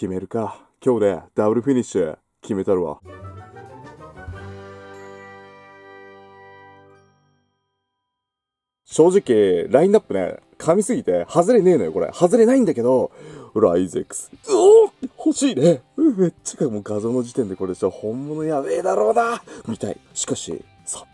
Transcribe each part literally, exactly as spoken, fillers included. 決めるか。今日でダブルフィニッシュ決めたるわ。正直ラインナップね、噛みすぎて外れねえのよ。これ外れないんだけど、ライゼックスおお欲しいね。めっちゃもう画像の時点でこれじゃ本物やべえだろうな。見たい。しかしさ、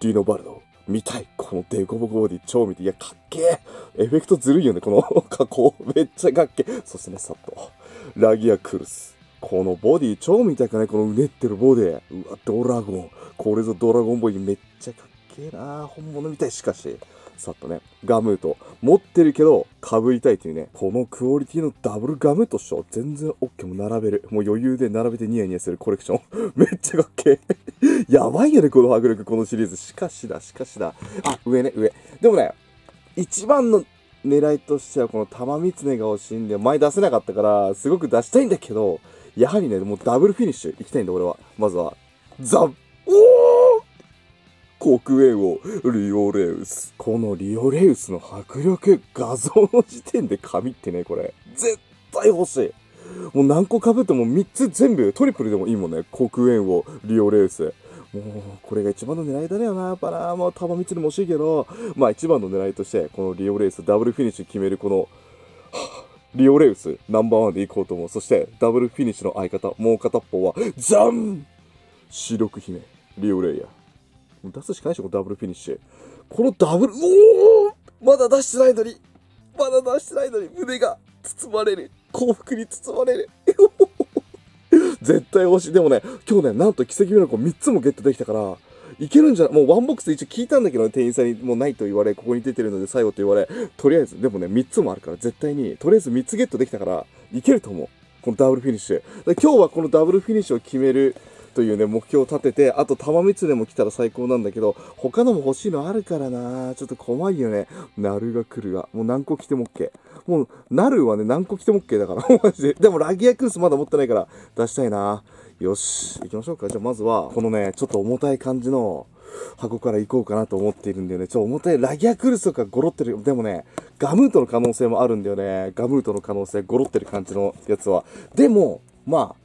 リノバルド見たい。このデコボコボディ超見て、いやかっけえ。エフェクトずるいよね、この加工めっちゃかっけえ。そしてね、さっとラギアクルス、このボディ超見たくない、このうねってるボディ。うわドラゴン、これぞドラゴンボディ、めっちゃかっけえな、本物みたい。しかしさっとね、ガムート持ってるけどかぶりたいというね、このクオリティのダブルガムートっしょ。全然 OK も並べる、もう余裕で並べてニヤニヤするコレクションめっちゃかっけえやばいよねこの迫力、このシリーズ。しかしだしかしだあ上ね、上でもね、一番の狙いとしてはこの玉三つねが欲しいんで、前出せなかったからすごく出したいんだけど、やはりね、もうダブルフィニッシュいきたいんだ俺は。まずはザン黒影王リオレウス、このリオレウスの迫力、画像の時点で神ってね、これ絶対欲しい。もう何個かぶってもみっつ全部トリプルでもいいもんね。黒影王リオレウス、もうこれが一番の狙いだねよな。やっぱな、まあ玉三つでも欲しいけど、まあ一番の狙いとしてこのリオレウスダブルフィニッシュ決める、このリオレウスナンバーワンでいこうと思う。そしてダブルフィニッシュの相方、もう片方はザン四六姫リオレイヤ、出すしかないでしょ、ダブルフィニッシュ。このダブル、おおまだ出してないのに、まだ出してないのに、胸が包まれる。幸福に包まれる。絶対欲しい。でもね、今日ね、なんと奇跡ミラコンみっつもゲットできたから、いけるんじゃない。もうワンボックス一応聞いたんだけど、ね、店員さんにもうないと言われ、ここに出てるので最後と言われ、とりあえず、でもね、みっつもあるから、絶対に、とりあえずみっつゲットできたから、いけると思う。このダブルフィニッシュ。今日はこのダブルフィニッシュを決める。というね、目標を立てて、あと玉三つでも来たら最高なんだけど、他のも欲しいのあるからな、ちょっと怖いよね。ナルが来るが、もう何個来ても OK。もう、ナルはね、何個来ても OK だから、マジで。でもラギアクルスまだ持ってないから、出したいな。よし、行きましょうか。じゃあまずは、このね、ちょっと重たい感じの箱から行こうかなと思っているんだよね。ちょっと重たい、ラギアクルスとかゴロってる。でもね、ガムートの可能性もあるんだよね。ガムートの可能性、ゴロってる感じのやつは。でも、まあ、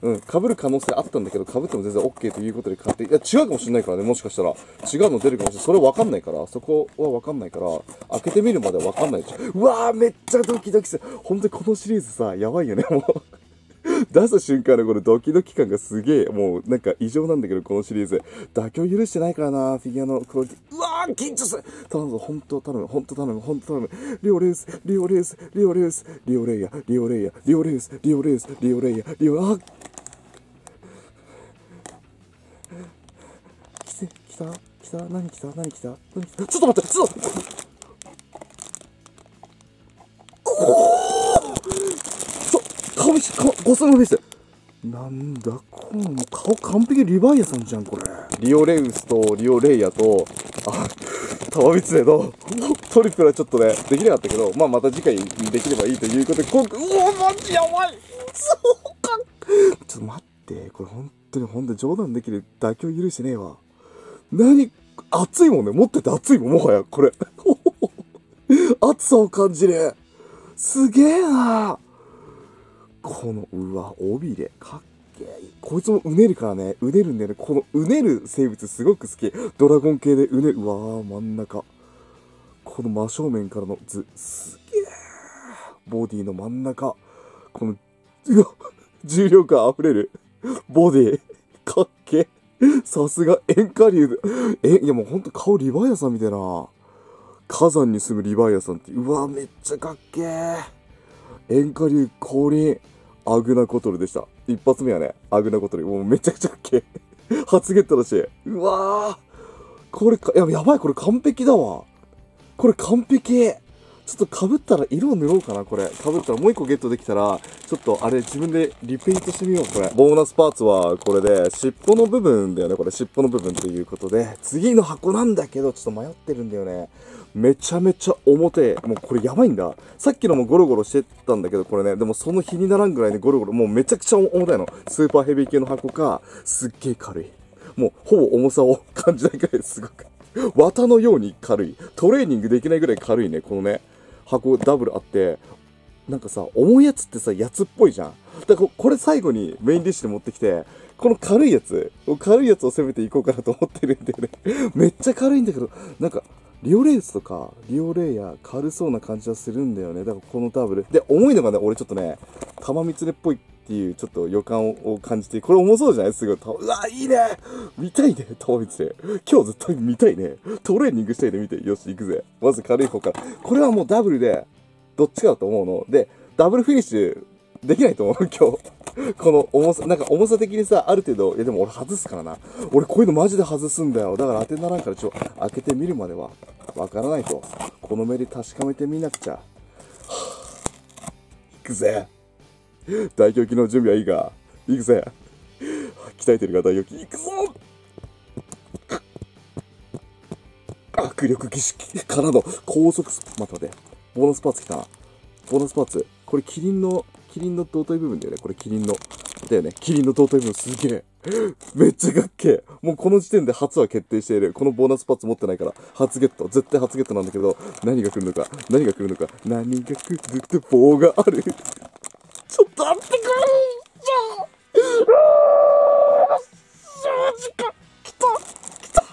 うん、被る可能性あったんだけど、被っても全然 OK ということで買って、いや、違うかもしれないからね、もしかしたら。違うの出るかもしれない。それわかんないから、そこはわかんないから、開けてみるまではわかんないでしょ。うわぁ、めっちゃドキドキする。ほんとにこのシリーズさ、やばいよね、もう。出す瞬間のこのドキドキ感がすげえ、もうなんか異常なんだけど、このシリーズ。妥協許してないからな、フィギュアのクオリティ。うわぁ、緊張する。頼むぞ、ほんと頼む、ほんと頼む、ほんと頼む。リオレウス、リオレウス、リオレウス、リオレイヤ、リオレイヤ、リオレウス、リオレウス、リオレイヤ、リオ、あ来た来た何来た何来た何来た、ちょっと待って、ちょっと待って、顔見せて、ごそ見せて、なんだこの顔、完璧リヴァイアさんじゃんこれ。リオレウスとリオレイヤとあ玉三つねのトリプルはちょっとねできなかったけど、まあまた次回できればいいということで、今回、うわマジやばい、そうか、ちょっと待って、これ本当に本当に冗談できる、妥協許してねえわ。何、熱いもんね。持ってて熱いもん、もはや、これ。熱さを感じる。すげえなこの、うわ、尾びれ。かっけえ。こいつもうねるからね。うねるんだよね。このうねる生物すごく好き。ドラゴン系でうねる。うわー、真ん中。この真正面からの図。すげえ。ボディの真ん中。この、うわ、重量感溢れる。ボディ。かっけえ。さすが、塩化竜。え、いやもうほんと顔リヴァイアさんみたいな。火山に住むリヴァイアさんって、うわ、めっちゃかっけー。塩化竜降臨、アグナコトルでした。一発目はね、アグナコトル。もうめちゃくちゃかっけー。初ゲットだし。うわー。これか、いや、やばい、これ完璧だわ。これ完璧。ちょっと被ったら色を塗ろうかな、これ。被ったらもう一個ゲットできたら、ちょっとあれ自分でリペイントしてみよう、これ。ボーナスパーツはこれで、尻尾の部分だよね、これ。尻尾の部分ということで、次の箱なんだけど、ちょっと迷ってるんだよね。めちゃめちゃ重てえ。もうこれやばいんだ。さっきのもゴロゴロしてたんだけど、これね、でもその日にならんぐらいね、ゴロゴロ、もうめちゃくちゃ重たいの。スーパーヘビー系の箱か、すっげえ軽い。もうほぼ重さを感じないくらいすごく。綿のように軽い。トレーニングできないぐらい軽いね、このね。箱ダブルあって、なんかさ、重いやつってさ、やつっぽいじゃん。だからこれ最後にメインディッシュで持ってきて、この軽いやつ、軽いやつを攻めていこうかなと思ってるんだよね。めっちゃ軽いんだけど、なんか、リオレースとか、リオレーヤー軽そうな感じはするんだよね。だからこのダブル。で、重いのがね、俺ちょっとね、玉三つねっぽいっていうちょっと予感を感じて、これ重そうじゃない？すごい。うわ、いいね！見たいね、玉三つね。今日絶対見たいね。トレーニングしたいね、見て。よし、行くぜ。まず軽い方から。これはもうダブルで、どっちかだと思うの。で、ダブルフィニッシュできないと思う、今日。この重さ、なんか重さ的にさ、ある程度、いやでも俺外すからな。俺こういうのマジで外すんだよ。だから当てにならんから、ちょ、開けてみるまでは、わからないと。この目で確かめてみなくちゃ。はぁ、いくぜ。大胸筋の準備はいいか。いくぜ。鍛えてるか、大胸筋。いくぞ握力儀式からの高速ス、待って待って。ボーナスパーツ来たな。ボーナスパーツ。これキリンの、キリンの胴体部分だよね。これキリンの。だよね。キリンの胴体部分すげえ。めっちゃかっけえ。もうこの時点で初は決定している。このボーナスパーツ持ってないから。初ゲット。絶対初ゲットなんだけど、何が来るのか。何が来るのか。何が来るって棒がある。ちょっと待ってくれー。正直。来た。来た。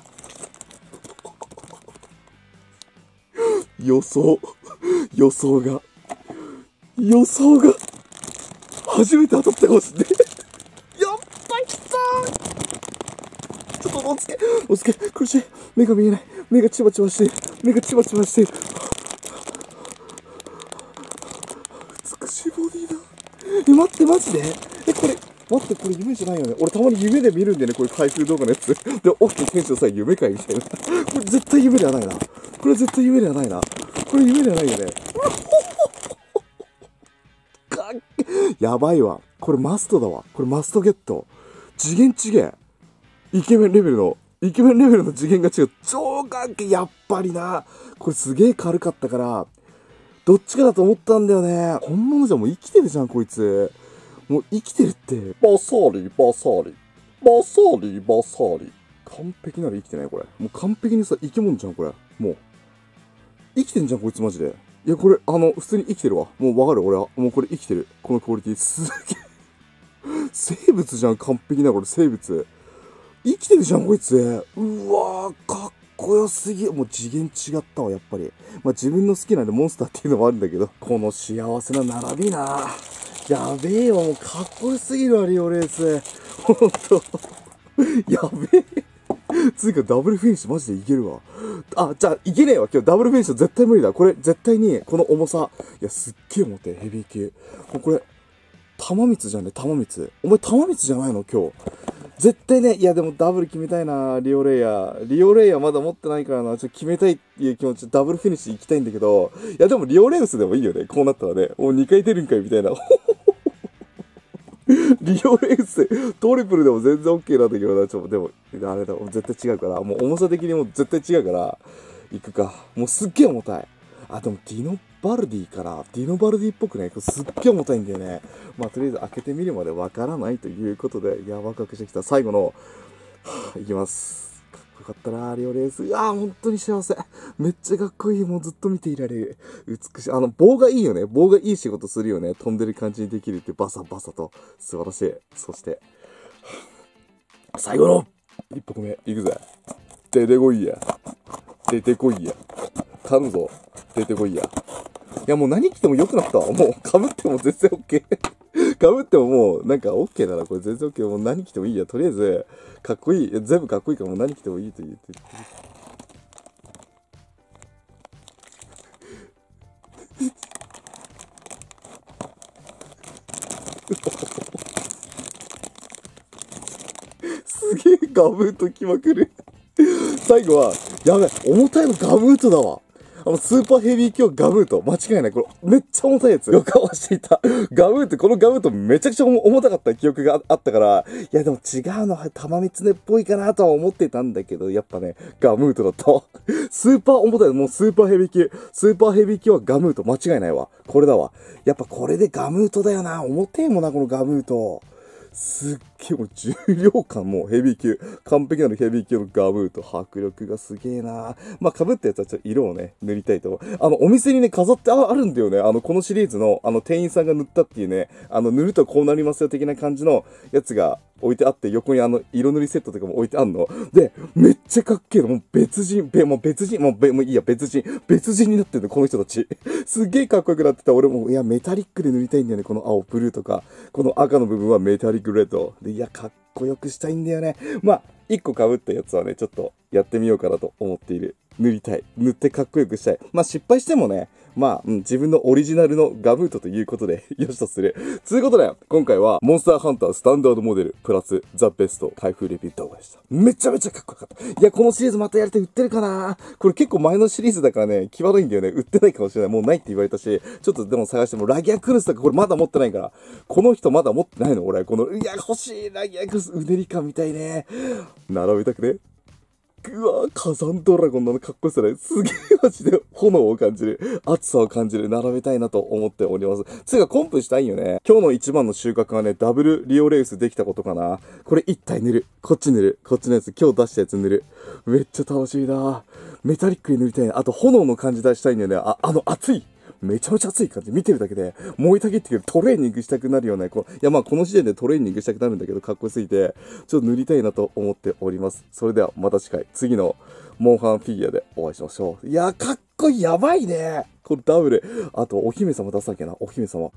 予想。予想が。予想が。初めて当たったかもしれない。やったきたー。ちょっとおつけ、おつけ、苦しい。目が見えない。目がチバチバしてる。目がチバチバしてる。美しいボディだ。え、待って、マジで？え、これ、待って、これ夢じゃないよね。俺たまに夢で見るんだよね、こういう開封動画のやつ。で、起きてテンションさ、夢かいみたいな。これ絶対夢ではないな。これ絶対夢ではないな。これ夢ではないよね。やばいわ。これマストだわ。これマストゲット。次元違え。イケメンレベルの、イケメンレベルの次元が違う。超かっけえ。やっぱりな。これすげえ軽かったから、どっちかだと思ったんだよね。本物じゃん。もう生きてるじゃん、こいつ。もう生きてるって。バサリ、バサリ。バサリ、バサリ。完璧なら生きてないこれ。もう完璧にさ、生き物じゃん、これ。もう。生きてんじゃん、こいつマジで。いや、これ、あの、普通に生きてるわ。もうわかる俺は。もうこれ生きてる。このクオリティ。すげえ。生物じゃん、完璧な、これ、生物。生きてるじゃん、こいつ。うわー、かっこよすぎ。もう次元違ったわ、やっぱり。まあ、自分の好きなんでモンスターっていうのもあるんだけど。この幸せな並びな。やべえわ、もうかっこよすぎるわ、リオレース。ほんと。やべえ。つうか、ダブルフィニッシュマジでいけるわ。あ、じゃあ、いけねえわ。今日ダブルフィニッシュ絶対無理だ。これ、絶対に、この重さ。いや、すっげえ重て、ヘビー級。もうこれ、玉三つじゃんね、玉三つ。お前、玉三つじゃないの今日。絶対ね、いや、でもダブル決めたいな、リオレイヤー。リオレイヤーまだ持ってないからな、ちょっと決めたいっていう気持ち、ダブルフィニッシュ行きたいんだけど、いや、でもリオレウスでもいいよね。こうなったらね、もうにかい出るんかい、みたいな。リオレース、トリプルでも全然 OK なんだけどな、ちょっと、でも、あれだ、絶対違うから、もう重さ的にも絶対違うから、行くか。もうすっげえ重たい。あ、でもディノバルディから、ディノバルディっぽくね、これすっげえ重たいんだよね。まあ、とりあえず開けてみるまでわからないということで、いや、ワクワクしてきた。最後の、はぁ、いきます。かっこよかったな、リオレース。うわぁ、本当に幸せ。めっちゃかっこいい。もうずっと見ていられる。美しい。あの、棒がいいよね。棒がいい仕事するよね。飛んでる感じにできるって、バサバサと。素晴らしい。そして、最後の一歩目、いくぜ。出てこいや。出てこいや。頼むぞ。出てこいや。いや、もう何着ても良くなったわ。もう、被っても全然 OK。かぶってももう、なんか OK だな。これ全然 OK。もう何着てもいいや。とりあえず、かっこいい。全部かっこいいからもう何着てもいいと言って。すげえガブートきまくる。最後は、やべ、重たいのガブートだわ。あの、スーパーヘビー級ガブート。間違いない。これ、めっちゃ重たいやつ。予感はしていた。ガブート、このガブートめちゃくちゃ重たかった記憶があったから、いやでも違うの、玉三つねっぽいかなとは思ってたんだけど、やっぱね、ガムートだった。スーパー重たい。もうスーパーヘビー級。スーパーヘビー級はガムート。間違いないわ。これだわ。やっぱこれでガムートだよな。重てえもんな、このガムート。すっげえ、もう重量感もヘビー級、完璧なるヘビー級のガブーと迫力がすげえな。まあ、被ったやつはちょっと色をね、塗りたいと思う。あの、お店にね、飾ってあるんだよね。あの、このシリーズの、あの、店員さんが塗ったっていうね、あの、塗るとこうなりますよ的な感じのやつが置いてあって、横にあの、色塗りセットとかも置いてあんの。で、めっちゃかっけえの。もう別人、べ、もう別人、もうべ、もういいや、別人、別人になってんの、この人たち。すっげえかっこよくなってた。俺も、いや、メタリックで塗りたいんだよね。この青、ブルーとか、この赤の部分はメタリックグレードで、いや、かっこよくしたいんだよね。まあ、いっこ被ったやつはね、ちょっとやってみようかなと思っている。塗りたい。塗ってかっこよくしたい。まあ、失敗してもね、まあ、うん、自分のオリジナルのガブートということで、よしとする。ということで、今回は、モンスターハンタースタンダードモデル、プラス、ザ・ベスト、開封レビュー動画でした。めちゃめちゃかっこよかった。いや、このシリーズまたやりたい。売ってるかな？これ結構前のシリーズだからね、際どいんだよね。売ってないかもしれない。もうないって言われたし、ちょっとでも探しても、ラギアクルスとかこれまだ持ってないから、この人まだ持ってないの俺、この、いや、欲しい、ラギアクルス、うねり感みたいね。並べたくね。うわぁ、火山ドラゴンのかっこよさね。すげえマジで炎を感じる。熱さを感じる。並べたいなと思っております。つうかコンプしたいんよね。今日の一番の収穫はね、ダブルリオレウスできたことかな。これ一体塗る。こっち塗る。こっちのやつ。今日出したやつ塗る。めっちゃ楽しいな。メタリックに塗りたいな。あと炎の感じ出したいんだよね。あ、あの熱い。めちゃめちゃ熱い感じ。見てるだけで、燃えたぎってくる。トレーニングしたくなるよね。こう、いや、まあ、この時点でトレーニングしたくなるんだけど、かっこよすぎて、ちょっと塗りたいなと思っております。それでは、また次回、次の、モンハンフィギュアでお会いしましょう。いやー、かっこいい。やばいね。これダブル。あと、お姫様出さなきゃな。お姫様。